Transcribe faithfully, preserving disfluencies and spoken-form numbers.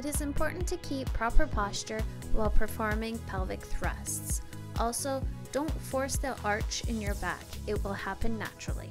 It is important to keep proper posture while performing pelvic thrusts. Also, don't force the arch in your back, it will happen naturally.